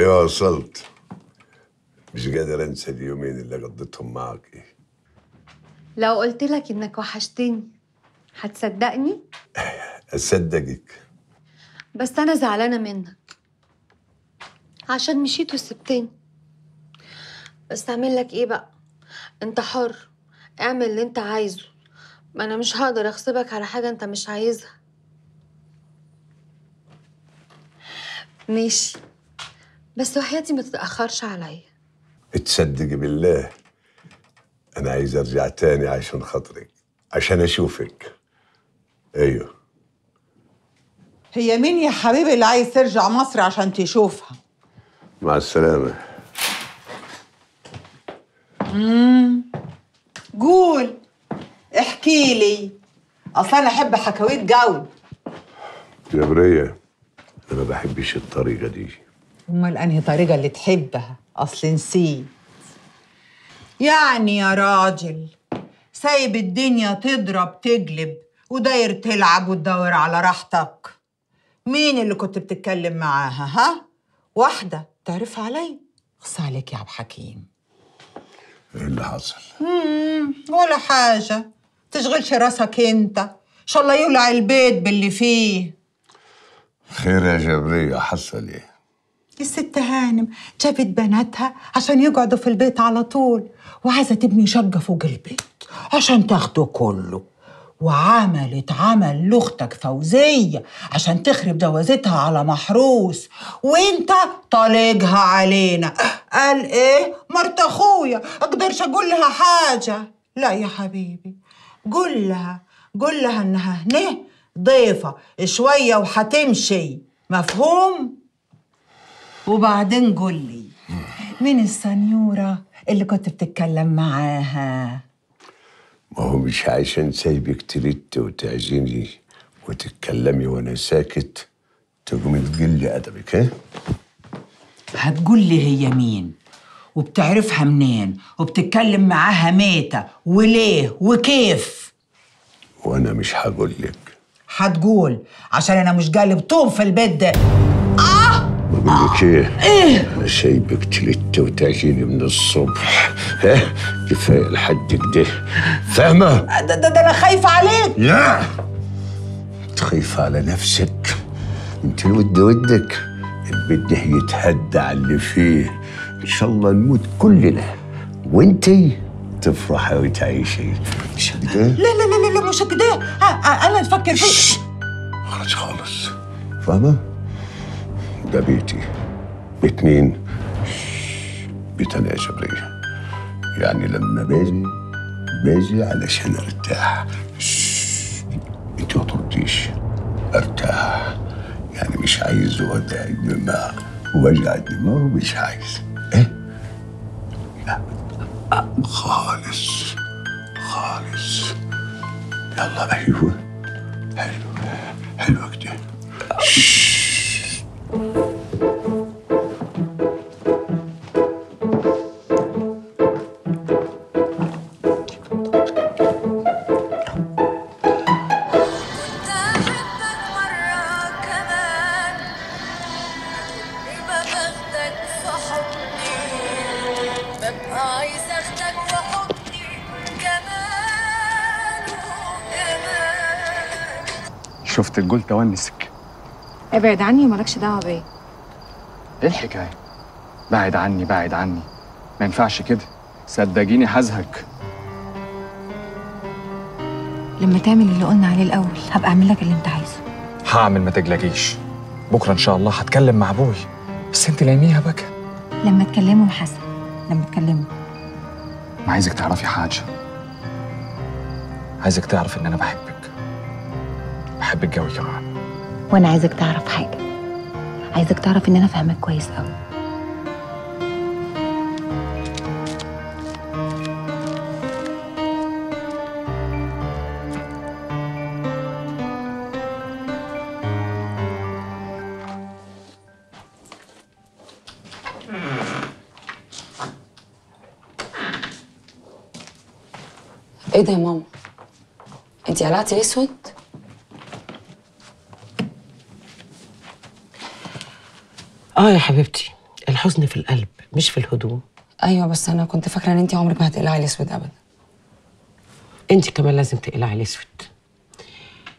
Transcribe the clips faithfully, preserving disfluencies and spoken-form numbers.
ايوه وصلت. مش قادر انسى اليومين اللي قضيتهم معاك. ايه لو قلت لك انك وحشتني هتصدقني؟ اصدقك، بس انا زعلانه منك عشان مشيت وسبتني. بس اعمل لك ايه بقى؟ انت حر، اعمل اللي انت عايزه. ما انا مش هقدر اغصبك على حاجه انت مش عايزها. ماشي، بس وحياتي ما تتاخرش عليا. تصدقي بالله انا عايز ارجع تاني عشان خاطرك، عشان اشوفك. ايوه. هي مين يا حبيبي اللي عايز ترجع مصر عشان تشوفها؟ مع السلامه. امم قول، احكي لي، اصل انا احب حكاويك جو. جبريه انا ما بحبش الطريقه دي. امال انهي طريقه اللي تحبها؟ اصل نسيت. يعني يا راجل سايب الدنيا تضرب تقلب وداير تلعب وتدور على راحتك. مين اللي كنت بتتكلم معاها؟ ها؟ واحده تعرفها عليا؟ اخص عليك يا عبد الحكيم. ايه اللي حصل؟ امم ولا حاجه، تشغلش راسك انت، ان شاء الله يولع البيت باللي فيه. خير يا جبريه، حصل ايه؟ الست هانم جابت بناتها عشان يقعدوا في البيت على طول، وعايزه تبني شقه فوق البيت عشان تاخده كله، وعملت عمل لاختك فوزيه عشان تخرب جوازتها على محروس، وانت طالجها علينا. قال ايه؟ مرت اخويا، اقدرش اقول لها حاجه؟ لا يا حبيبي، قول لها، قول لها انها هنا ضيفه شويه وهتمشي، مفهوم؟ وبعدين قول لي، مين السنيوره اللي كنت بتتكلم معاها؟ ما هو مش عشان سايبك تلت وتعزيني وتتكلمي وانا ساكت تقومي تقلي ادبك؟ ها؟ هتقول لي هي مين؟ وبتعرفها منين؟ وبتتكلم معاها ميته وليه وكيف؟ وانا مش هقول لك. هتقول، عشان انا مش قالب طوب في البيت ده. اه بقول لك ايه؟ ايه؟ انا سايبك تلت وتعجيني من الصبح، ها؟ كفايه لحد كده، فاهمه؟ ده, ده ده انا خايفه عليك. لا تخايفه على نفسك، انت الود ودك، البيت ده هيتهدى على اللي فيه، ان شاء الله نموت كلنا وانت تفرحي وتعيشي. مش كده؟ لا لا لا لا مش كده، انا افكر فيك. خلاص خالص، فاهمه؟ ده بيتي، بيت مين؟ بيت انا يا جبريه. يعني لما باجي باجي علشان ارتاح. انت ما ترديش، ارتاح. يعني مش عايز وجع الدماغ، وجع الدماغ مش عايز. ايه؟ لا خالص خالص. يلا ايوه، حلو حلو كده. شفت الجول تواني السكة. ابعد عني ومالكش دعوة بيا. ايه الحكاية؟ بعد عني بعد عني، ما ينفعش كده، صدقيني هزهق. لما تعمل اللي قلنا عليه الأول هبقى أعمل لك اللي أنت عايزه. هعمل ما تجلجيش، بكرة إن شاء الله هتكلم مع أبوي، بس أنت لايميها بكى. لما تكلمه يا حسن، لما تكلمه. أنا عايزك تعرفي حاجة، عايزك تعرف إن أنا بحبك، بحب الجو كمان. وانا عايزك تعرف حاجه، عايزك تعرف ان انا فاهمك كويس قوي. ايه ده يا ماما؟ انتي قلعتي الاسود؟ اه يا حبيبتي، الحزن في القلب مش في الهدوم. ايوه بس انا كنت فاكره ان انت عمرك ما هتقلعي الاسود ابدا. انت كمان لازم تقلعي الاسود.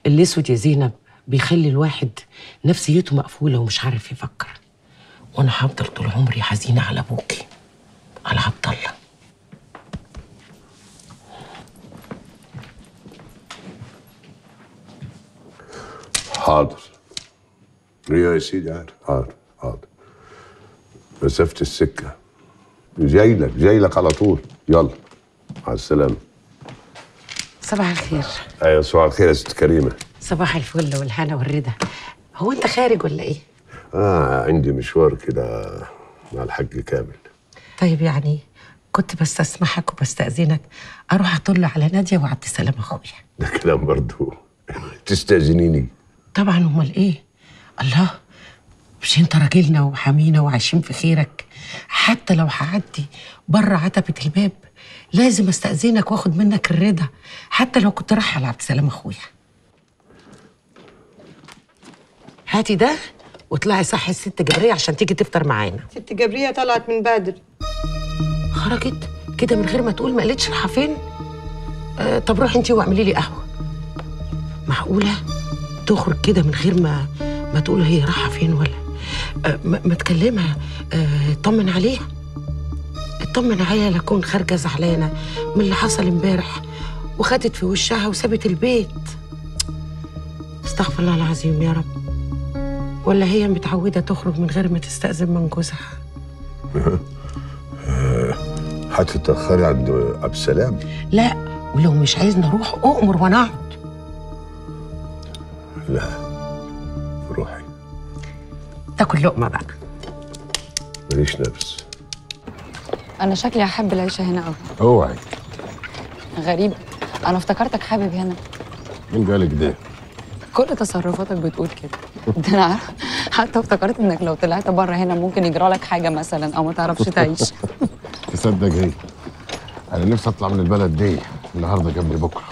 الاسود يا زينب بيخلي الواحد نفسيته مقفوله ومش عارف يفكر. وانا هفضل طول عمري حزينه على ابوكي، على عبد الله. حاضر يا سيدي، حاضر حاضر حاضر. مسافه السكه جاي لك جاي لك على طول. يلا مع السلامه. صباح الخير. ايوه صباح الخير يا ست كريمه. صباح الفل والهنا والرضا. هو انت خارج ولا ايه؟ اه عندي مشوار كده مع الحاج كامل. طيب يعني كنت بس اسمحك وبستاذنك اروح اطل على ناديه وعبد السلام اخويا. ده كلام برضو. تستاذنيني؟ طبعا امال ايه. الله، مش انت راجلنا وحامينا وعايشين في خيرك؟ حتى لو هعدي بره عتبه الباب لازم استاذنك واخد منك الرضا، حتى لو كنت رايحه لعبد السلام اخويا. هاتي ده واطلعي صحي الست جبريه عشان تيجي تفطر معانا. ست جبريه طلعت من بدري، خرجت كده من غير ما تقول، ما قالتش رايحه فين. آه طب روحي انت واعملي لي قهوه. معقوله تخرج كده من غير ما ما تقول هي رايحه فين ولا آه ما تكلمها؟ آه اطمن عليها، اطمن عليها لا تكون خارجه زعلانه من اللي حصل امبارح وخدت في وشها وسابت البيت. استغفر الله العظيم يا رب. ولا هي متعوده تخرج من غير ما تستأذن من جوزها؟ هتتأخري عند أبو سلام؟ لا، ولو مش عايز نروح أؤمر وأنا أقعد. لا روحي تاكل لقمة بقى، ماليش نفس. أنا شكلي هحب العيشة هنا أوي. أوعي. غريب، أنا افتكرتك حابب هنا. مين قالك ده؟ كل تصرفاتك بتقول كده. ده انا عارفه، حتى افتكرت انك لو طلعت بره هنا ممكن يجرى لك حاجه مثلا او ما تعرفش تعيش. تصدق ايه؟ انا نفسي اطلع من البلد دي النهارده قبل بكره.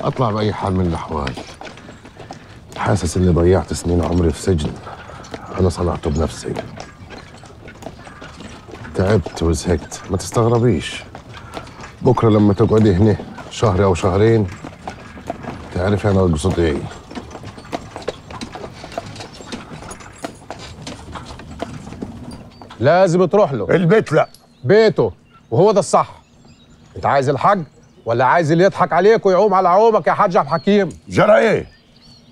اطلع باي حال من الاحوال. حاسس اني ضيعت سنين عمري في سجن انا صنعته بنفسي. تعبت وزهقت، ما تستغربيش. بكره لما تقعدي هنا شهر او شهرين تعرفي انا اقصد ايه. لازم تروح له البيت. لا بيته، وهو ده الصح. انت عايز الحاج ولا عايز اللي يضحك عليك ويعوم على عومك يا حاج عبد الحكيم؟ جرى ايه؟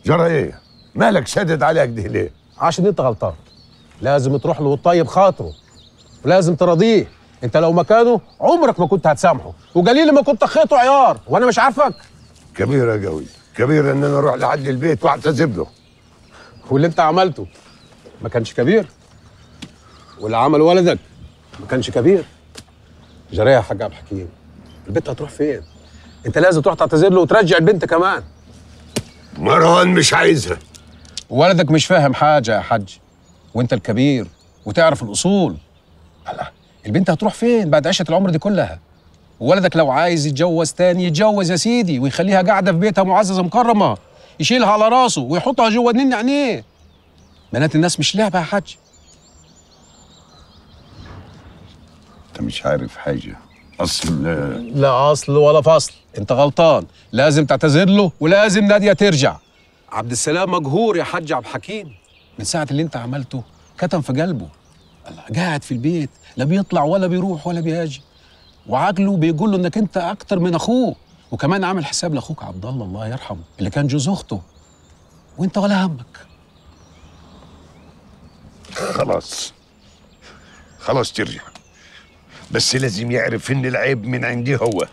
جرى ايه؟ مالك شادد عليها كده ليه؟ عشان انت غلطان. لازم تروح له وتطيب خاطره، ولازم ترضيه. انت لو مكانه عمرك ما كنت هتسامحه، وقليل ما كنت اخيته عيار. وانا مش عارفك كبيره قوي، كبيره ان انا اروح لحد البيت واعتذر له. واللي انت عملته ما كانش كبير، واللي عمل ولدك ما كانش كبير. جريء يا حاج عبد الحكيم، البنت هتروح فين؟ انت لازم تروح تعتذر له وترجع البنت كمان. مروان مش عايزها. ولدك مش فاهم حاجه يا حاج، وانت الكبير وتعرف الاصول. هلا البنت هتروح فين بعد عشره العمر دي كلها؟ وولدك لو عايز يتجوز تاني يتجوز يا سيدي، ويخليها قاعده في بيتها معززه مكرمه، يشيلها على راسه ويحطها جوه نين عينيه. بنات الناس مش لعبه يا حاج. انت مش عارف حاجه. اصل لا اصل ولا فصل. انت غلطان، لازم تعتذر له ولازم ناديه ترجع. عبد السلام مجهور يا حاج عبد الحكيم. من ساعه اللي انت عملته كتم في قلبه، قاعد في البيت لا بيطلع ولا بيروح ولا بيجي، وعقله بيقول له انك انت اكتر من اخوه. وكمان عامل حساب لاخوك عبد الله الله يرحمه اللي كان جوز اخته، وانت ولا همك. خلاص خلاص ترجع، بس لازم يعرف ان العيب من عندي هو،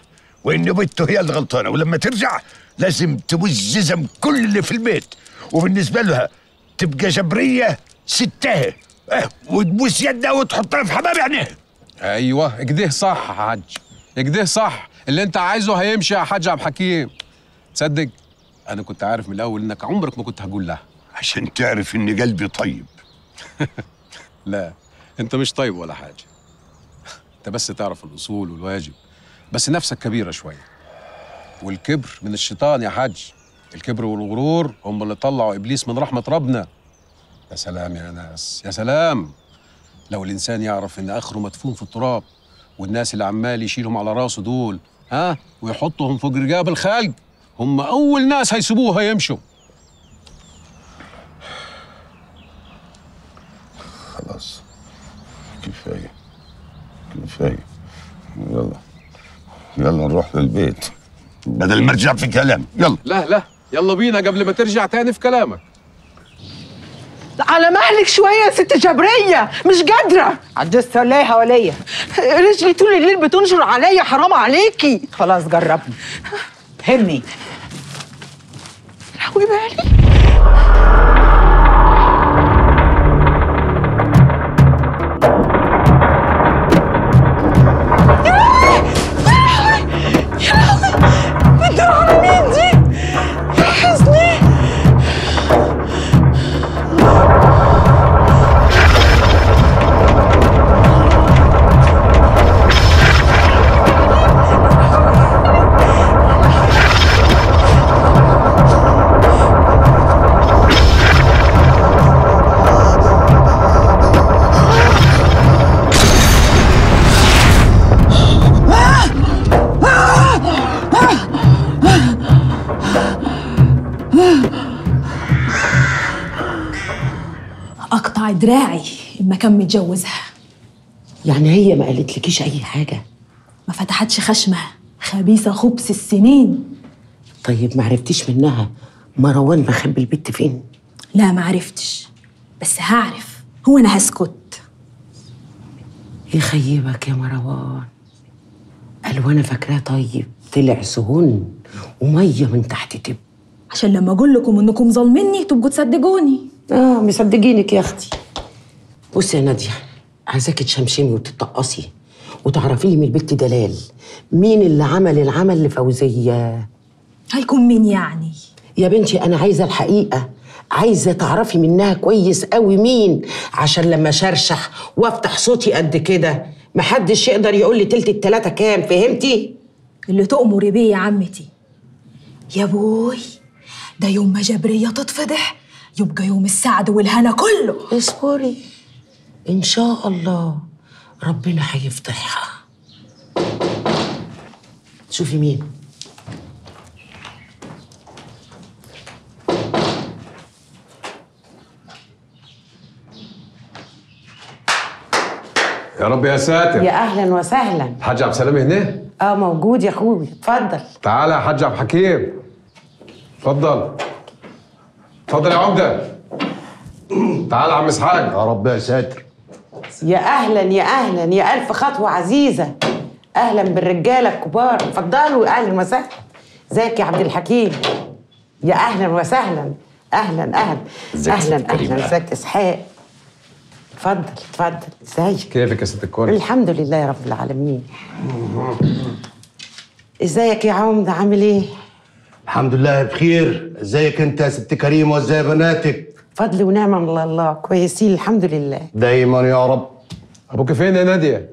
وان بنته هي الغلطانه. ولما ترجع لازم تبوس ززم كل اللي في البيت، وبالنسبه لها تبقى جبريه ستها، اه وتبوس يدها وتحطها في حمام عينيها. ايوه كده صح يا حاج، كده صح. اللي انت عايزه هيمشي يا حاج عبد الحكيم. تصدق انا كنت عارف من الاول انك عمرك ما كنت هقول لها، عشان تعرف ان قلبي طيب. لا انت مش طيب ولا حاجه، انت بس تعرف الاصول والواجب، بس نفسك كبيره شويه. والكبر من الشيطان يا حاج، الكبر والغرور هم اللي طلعوا ابليس من رحمه ربنا. يا سلام يا ناس، يا سلام. لو الإنسان يعرف إن آخره مدفون في التراب، والناس اللي عمال يشيلهم على راسه دول ها ويحطهم فوق رجاب الخلق، هم أول ناس هيسيبوها يمشوا. خلاص كفاية كفاية، يلا يلا نروح للبيت بدل ما ارجع في كلام. يلا لا لا يلا بينا قبل ما ترجع تاني في كلامك. على مهلك شويه يا ست جبريه، مش قادره. عجزت ولا ايه يا وليه؟ رجلي طول الليل بتنشر عليا، حرام عليكي. خلاص جربني همي روي بالي. اقطع دراعي اما كان متجوزها. يعني هي ما قالتلكيش اي حاجه؟ ما فتحتش خشمه، خبيثه خبث السنين. طيب ما عرفتيش منها مروان مخبي البت فين؟ لا ما عرفتش، بس هعرف. هو انا هسكت؟ يخيبك يا مروان، قالوا انا فاكراه. طيب طلع سهون وميه من تحت تب، عشان لما اقول لكم انكم ظالميني تبقوا تصدقوني. اه مصدقينك يا اختي. بصي يا ناديه، عايزاكي تشمشمي وتتقصي وتعرفي لي من البت دلال مين اللي عمل العمل لفوزيه. هيكون مين يعني؟ يا بنتي انا عايزه الحقيقه، عايزه تعرفي منها كويس قوي مين، عشان لما شرشح وافتح صوتي قد كده محدش يقدر يقول لي تلت التلاته كام. فهمتي؟ اللي تؤمري بيه يا عمتي. يا بوي ده يوم ما جبريه تتفضح يبقى يوم السعد والهنا كله. اصبري ان شاء الله ربنا هيفتحها. شوفي مين. يا رب يا ساتر. يا اهلا وسهلا. الحاج عبد السلام هنا؟ اه موجود يا اخوي، اتفضل. تعالى يا حاج عبد الحكيم، اتفضل اتفضل يا عمده. تعال يا عم اسحاق. يا رب يا ساتر. يا اهلا يا اهلا يا الف خطوه عزيزه. اهلا بالرجاله الكبار، اتفضلوا. اهلا وسهلا. ازيك يا عبد الحكيم؟ يا اهلا وسهلا. اهلا اهلا اهلا اهلا. ازيك اسحاق؟ اتفضل اتفضل. ازيك؟ كيفك يا ست الكل؟ الحمد لله يا رب العالمين. ازيك يا عمده، عامل ايه؟ الحمد لله بخير. ازيك انت يا ست كريم وازاي بناتك؟ فضل ونعمه من الله، كويسين الحمد لله دايما يا رب. ابوك فين يا ناديه؟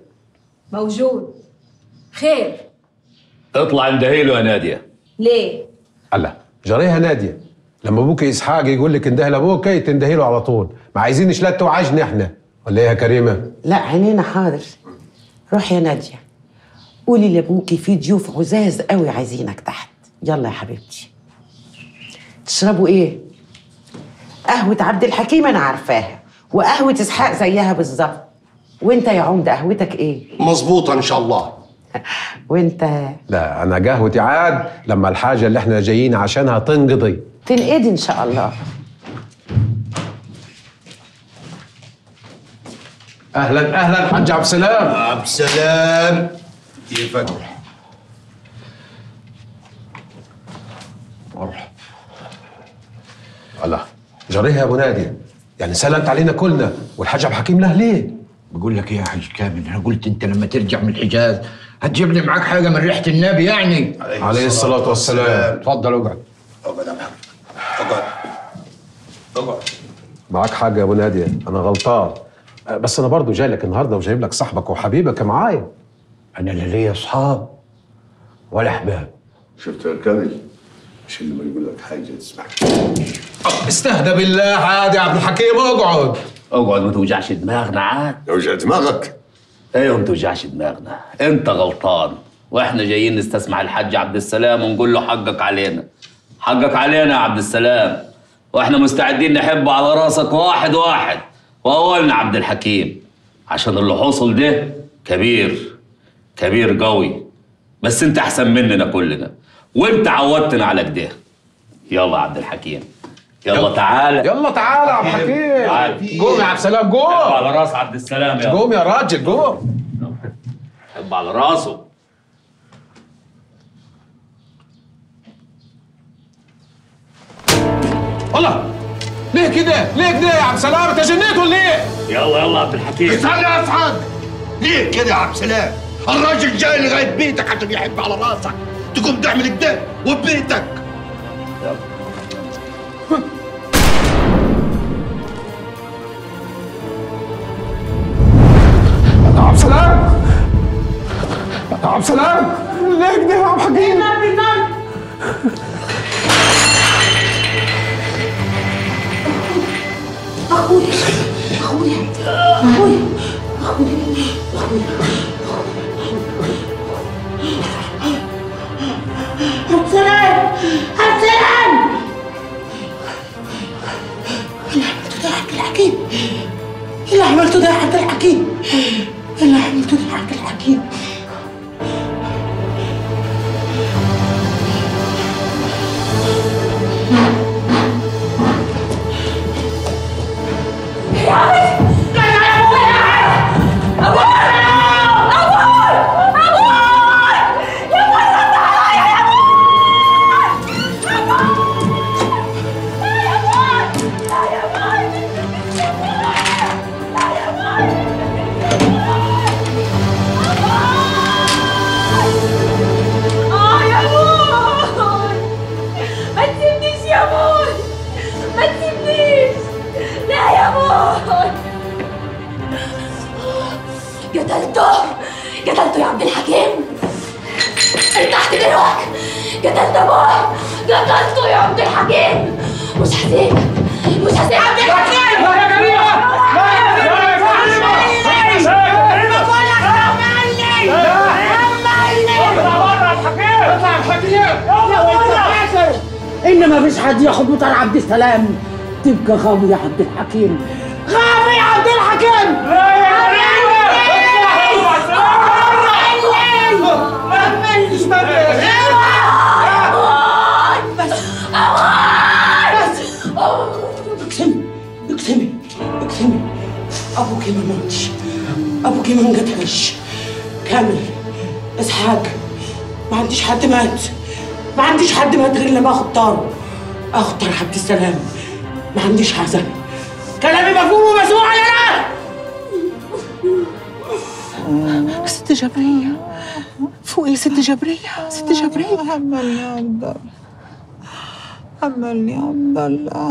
موجود. خير؟ اطلع اندهيله يا ناديه. ليه؟ الله جريها ناديه، لما ابوك اسحاق يقول لك اندهل ابوك تندهيله على طول، ما عايزينش لا توعجني احنا ولا ايه يا كريمه؟ لا عينينا. حاضر. روح يا ناديه قولي لابوكي في ضيوف عزاز قوي عايزينك تحت. يلا يا حبيبتي. تشربوا ايه؟ قهوة عبد الحكيم انا عارفاها، وقهوة اسحاق زيها بالظبط. وانت يا عمدة قهوتك ايه؟ مظبوطة ان شاء الله. وانت؟ لا انا قهوتي عاد لما الحاجة اللي احنا جايين عشانها تنقضي. تنقضي ان شاء الله. اهلا اهلا حاج عبد السلام. عبد السلام كيفك؟ مرحبا. الله جريها يا ابو ناديه، يعني سلمت علينا كلنا والحاج عبد الحكيم له ليه؟ بقول لك ايه يا حاج كامل، انا قلت انت لما ترجع من الحجاز هتجيب لي معاك حاجه من ريحه النبي يعني. عليه, عليه الصلاه والسلام. اتفضل اقعد. اقعد يا محمد، اقعد اقعد. معاك حاجه يا ابو ناديه، انا غلطان، بس انا برضو جاي لك النهارده وجايب لك صاحبك وحبيبك معايا. انا لا ليا اصحاب ولا احباب. شفت يا كامل؟ مش اللي ما يقول لك حاجه تسمعك. استهدى بالله. عادي يا عبد الحكيم اقعد. اقعد ما توجعش دماغنا عاد. توجع دماغك؟ ايوه ما توجعش دماغنا، انت غلطان واحنا جايين نستسمع الحاج عبد السلام ونقول له حقك علينا. حقك علينا يا عبد السلام، واحنا مستعدين نحب على راسك واحد واحد، واولنا عبد الحكيم، عشان اللي حصل ده كبير كبير قوي، بس انت احسن مننا كلنا وانت عودتنا على كده. يلا عبد الحكيم يلا, يلا تعالى يلا تعالى يا عبد الحكيم. قوم يا عبد السلام قوم. حب على راس عبد السلام يلا قوم يا راجل قوم. حب على راسه. الله ليه كده؟ ليه كده يا عبد السلام؟ انت جنيت ولا ايه؟ يلا يلا يا عبد الحكيم استنى يا اسعد. ليه كده يا عبد السلام؟ الراجل جاي لغايه بيتك عشان يحب على راسك، تقوم تعمل كده وبيتك. يا عبد السلام يا عبد السلام ليه كده يا عبد الحكيم؟ أخويا أخويا أخويا أخويا أخويا عبد السلام عبد السلام اللي عملته ده يا عبد الحكيم، اللي عملته ده يا عبد الحكيم، اللي عملته ده يا عبد الحكيم. تبقى غاوي يا عبد الحكيم، غاوي يا عبد الحكيم. اقسمي اقسمي اقسمي ابوكي ما ماتش، ابوكي ما انقتلش. كامل اسحاق ما عنديش حد مات، ما عنديش حد مات غير لما اخد طار، اخد طار عبد السلام. ما عنديش حزن، كلامي مفهوم ومسموع يا رب. ست جبرية فوقي، ست جبرية ست جبرية عملني يا عبد الله، عملني يا عبد الله.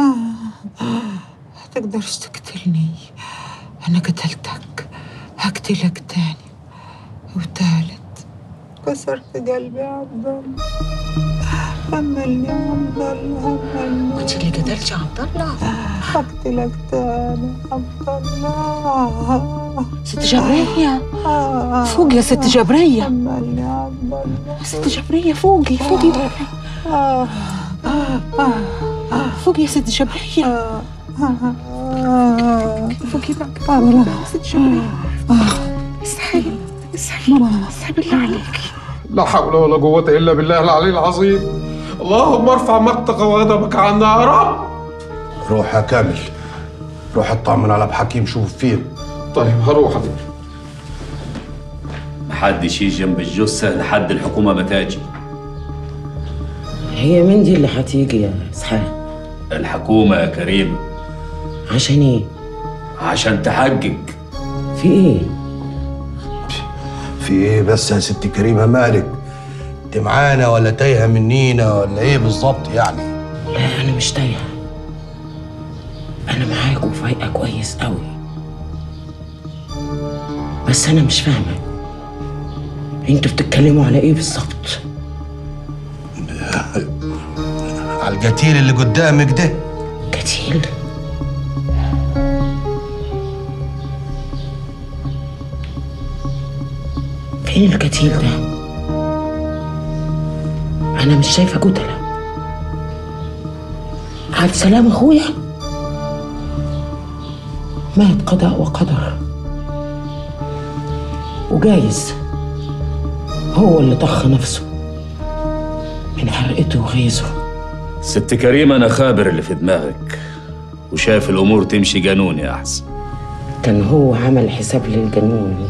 ما تقدرش تقتلني، أنا قتلتك هقتلك تاني وتالت. كسرت قلبي يا عبد الله، حملني يا عبد الله حملني. كنت اللي قتلت يا عبد الله، هقتلك تاني يا عبد الله. ست جبرية فوقي يا ست جبرية، حملني يا عبد الله. ست جبرية فوقي فوقي فوقي يا ست جبرية، فوقي بقى ست جبرية. استحي استحي استحي بالله عليكي. لا حول ولا قوة إلا بالله العلي العظيم. اللهم ارفع مقتك وغضبك عنا يا رب. روح يا كامل، روح اطمن على بحكيم شوف فين. طيب هروح حبيبي. محدش يجي جنب الجثة لحد الحكومة ما تاجي. هي مين دي اللي هتيجي يا إسحاق؟ الحكومة يا كريم. عشان إيه؟ عشان تحقق. في إيه؟ ايه بس يا ست كريمه مالك؟ انت معانا ولا تايهه منينا ولا ايه بالظبط يعني؟ لا انا مش تايهه، انا معاك وفايقه كويس قوي، بس انا مش فاهمه انتوا بتتكلموا على ايه بالظبط؟ على القتيل اللي قدامك ده. قتيل؟ ايه الكتيل ده؟ انا مش شايفه كتله. عبد السلام اخويا مات قضاء وقدر، وجايز هو اللي طخ نفسه من حرقته وغيظه. ست كريمه، انا خابر اللي في دماغك وشايف الامور تمشي جنوني احسن. كان هو عمل حساب للجنون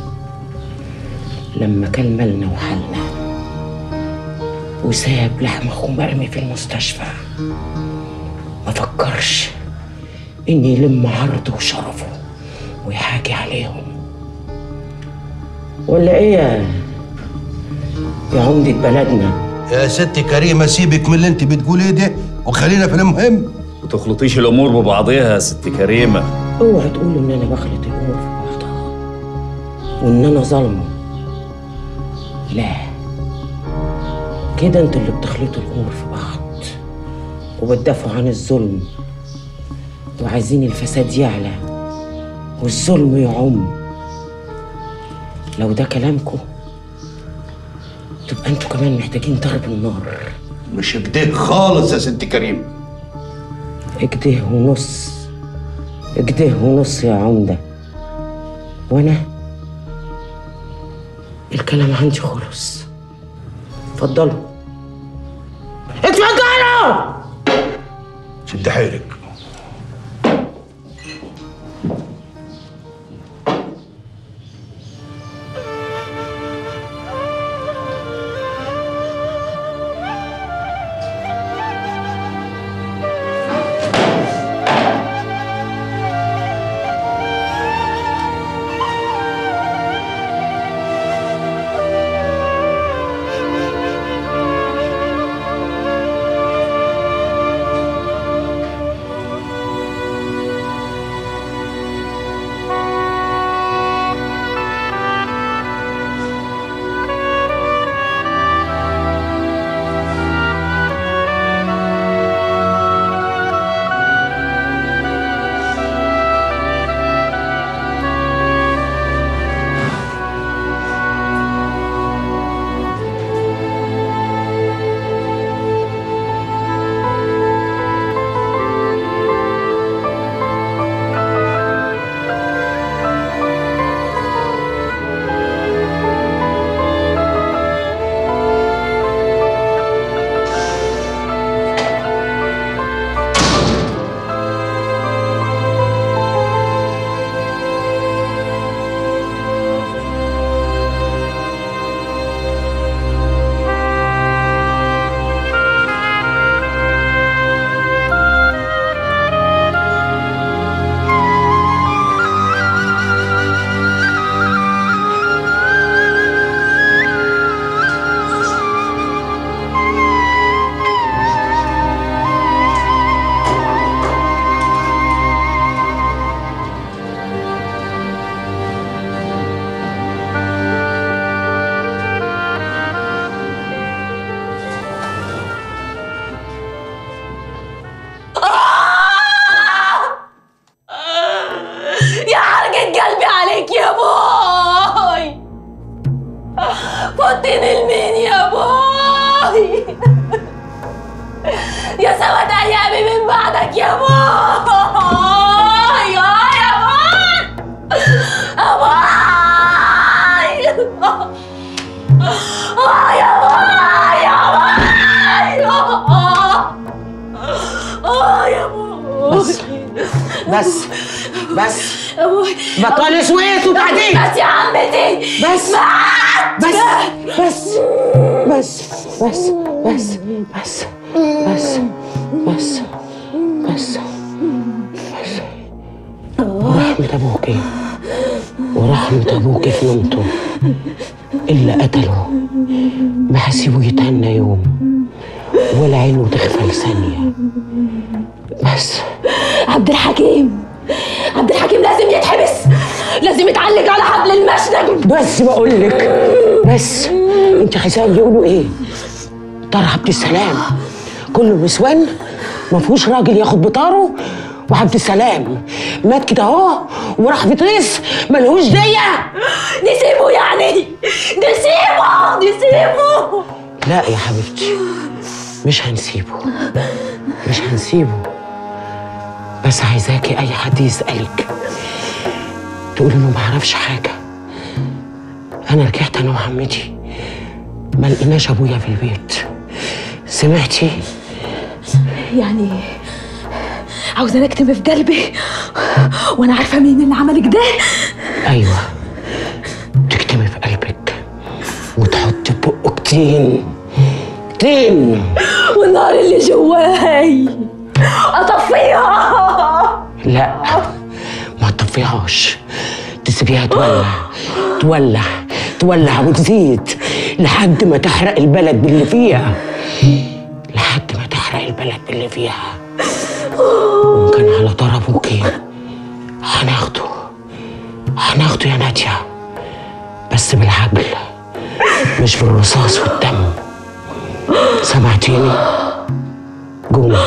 لما كان مالنا وحالنا وساب لحم اخوه مرمي في المستشفى، ما فكرش ان يلم عرضه وشرفه ويحاكي عليهم. ولا ايه يا يا عمدة بلدنا؟ يا ست كريمه سيبك من اللي انت بتقوليه ده وخلينا في المهم. ما تخلطيش الامور ببعضيها يا ست كريمه. اوعي تقولوا ان انا بخلط الامور في بعضها وان انا ظالمه. لا، كده انتوا اللي بتخلطوا الامور في بعض وبتدافعوا عن الظلم وعايزين الفساد يعلى والظلم يعم. لو ده كلامكم تبقى انتوا كمان محتاجين ضرب النار. مش اكده خالص يا ست كريم. اكده ونص، اكده ونص يا عمده. وانا الكلام عندي خلص. اتفضلوا اتفضلوا. شد حيلك. بس بقول لك، بس انت عايزاه يقولوا ايه؟ طار عبد السلام كل النسوان ما فيهوش راجل ياخد بطاره، وعبد السلام مات كده اهو وراح بطيس ملهوش ديه. نسيبه يعني؟ نسيبه نسيبه لا يا حبيبتي، مش هنسيبه مش هنسيبه، بس عايزاكي اي حد يسألك تقول انه ما اعرفش حاجه. انا رجعت انا وعمتي ما لقيناش ابويا في البيت، سمعتي؟ يعني عاوزة اكتم في قلبي وانا عارفه مين اللي عملك ده؟ ايوه، تكتمي في قلبك وتحطي بقك تين تين والنار اللي جواي اطفيها. لا ما تطفيهاش، تسيبيها تولع تولع تولع وتزيد لحد ما تحرق البلد باللي فيها، لحد ما تحرق البلد باللي فيها. وكان على طرف ابوكي هناخده هناخده يا ناديه، بس بالعقل مش بالرصاص والدم، سمعتيني؟ قومي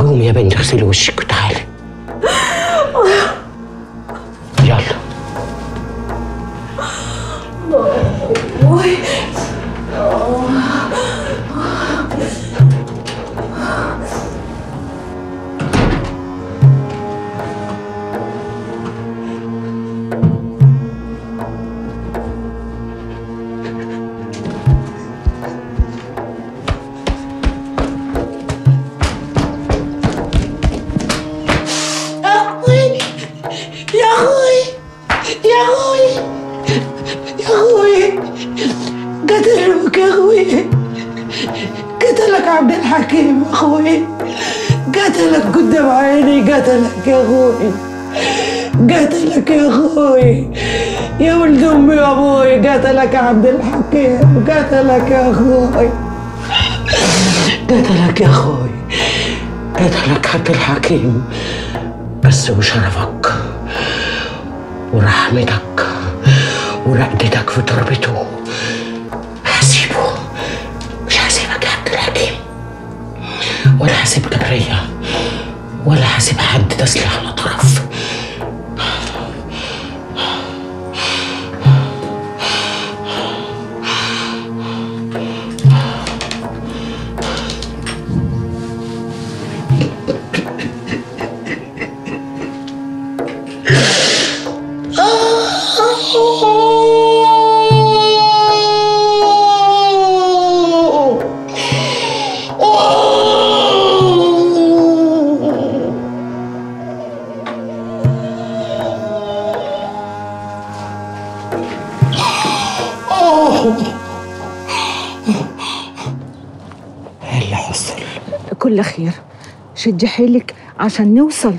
قومي يا بنتي، اغسلي وشك وتعالي يلا. قتلك يا اخوي، قتلك يا اخوي، يا ولد امي وابوي، قتلك عبد الحكيم، قتلك يا اخوي، قتلك يا اخوي، قتلك عبد الحكيم، بس وشرفك ورحمتك ورقدتك في تربته هسيبه، مش هسيبك يا عبد الحكيم، ولا هسيب جبريه، ولا هسيب حد تسليح على طرف. خير، شدي حيلك عشان نوصل.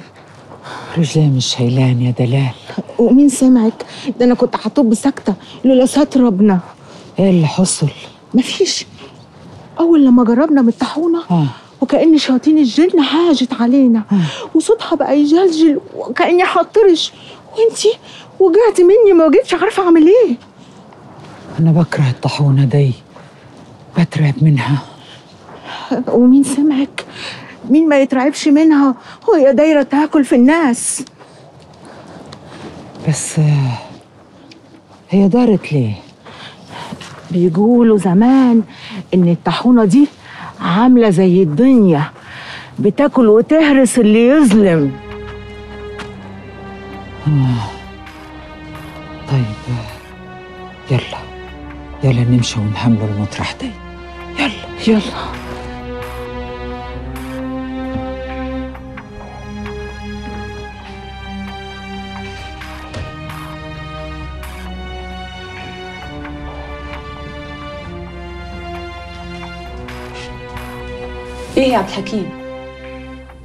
رجلي مش شايلان يا دلال. ومين سمعك؟ ده انا كنت هطب ساكته لولا ستر ربنا. ايه اللي حصل؟ مفيش، اول لما جربنا من الطاحونه آه. وكأن شياطين الجن هاجت علينا آه. وصوتها بقى يجلجل وكأني هطرش، وانتي وجعتي مني ما وجيتش عارفه اعمل ايه. انا بكره الطاحونه دي، بترعب منها. ومين سمعك؟ مين ما يترعبش منها وهي دايره تاكل في الناس. بس هي دارت ليه؟ بيقولوا زمان ان الطاحونه دي عامله زي الدنيا، بتاكل وتهرس اللي يظلم. طيب يلا يلا نمشي ونحملوا المطرح دي، يلا يلا. ايه يا عبد الحكيم؟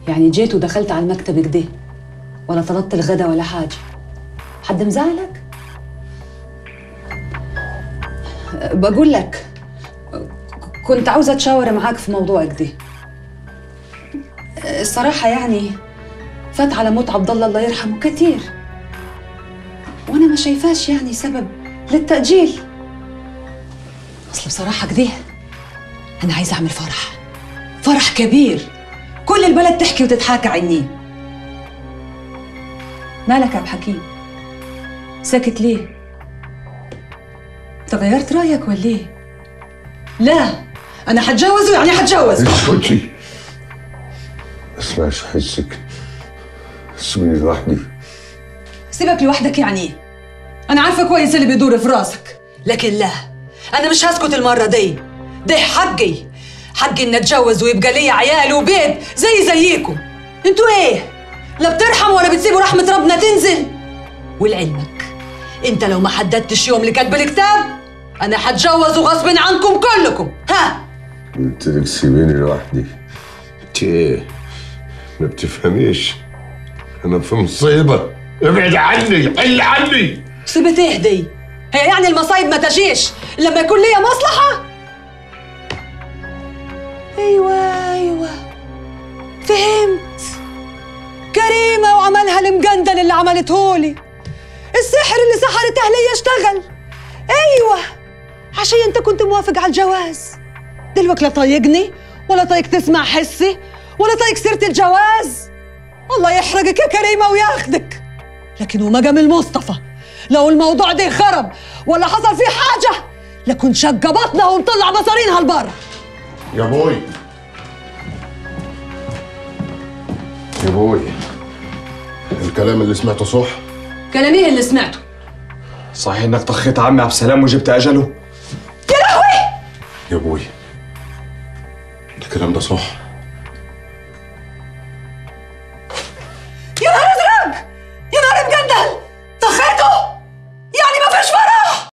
يعني جيت ودخلت على المكتب كده ولا طلبت الغدا ولا حاجه؟ حد مزعلك؟ بقول لك كنت عاوزه اتشاور معاك في موضوع كده. الصراحه يعني فات على موت عبد الله الله يرحمه كتير، وانا ما شايفاش يعني سبب للتأجيل. اصل بصراحه كده انا عايزه اعمل فرح، فرح كبير كل البلد تحكي وتتحاكى عني. مالك يا عبد الحكيم ساكت ليه؟ تغيرت رايك ولا ايه؟ لا انا هتجوزه، يعني هتجوز. اسكتي اسمعيش حسك، سيبني لوحدي. سيبك لوحدك يعني ايه؟ انا عارفه كويس اللي بيدور في راسك، لكن لا انا مش هسكت المره دي. ده حقي، حقي ان اتجوز ويبقى ليا عيال وبيت زي زيكم. انتوا ايه؟ لا بترحموا ولا بتسيبوا رحمه ربنا تنزل. ولعلمك انت لو ما حددتش يوم لكتب الكتاب انا هتجوز غصب عنكم كلكم. ها قلت لك سيبيني لوحدي. انت ايه؟ ما بتفهميش، انا في مصيبه. ابعد عني، حل عني. مصيبه ايه دي؟ هي يعني المصايب ما تجيش لما يكون ليا مصلحه؟ ايوه ايوه فهمت. كريمه وعملها المجندل اللي عملتهولي، السحر اللي سحرت اهلي يشتغل. ايوه عشان انت كنت موافق على الجواز. دلوقتي لا طايقني ولا طايق تسمع حسي ولا طايق سيره الجواز. الله يحرجك يا كريمه وياخدك. لكن وما جا من مصطفى، لو الموضوع ده خرب ولا حصل فيه حاجه لكن شجه بطنه ومطلع مصارينها لبره. يا بوي يا بوي، الكلام اللي سمعته صح؟ كلام ايه اللي سمعته؟ صحيح انك طخيت عمي عبد السلام وجبت اجله؟ يا لهوي يا بوي، الكلام ده صح؟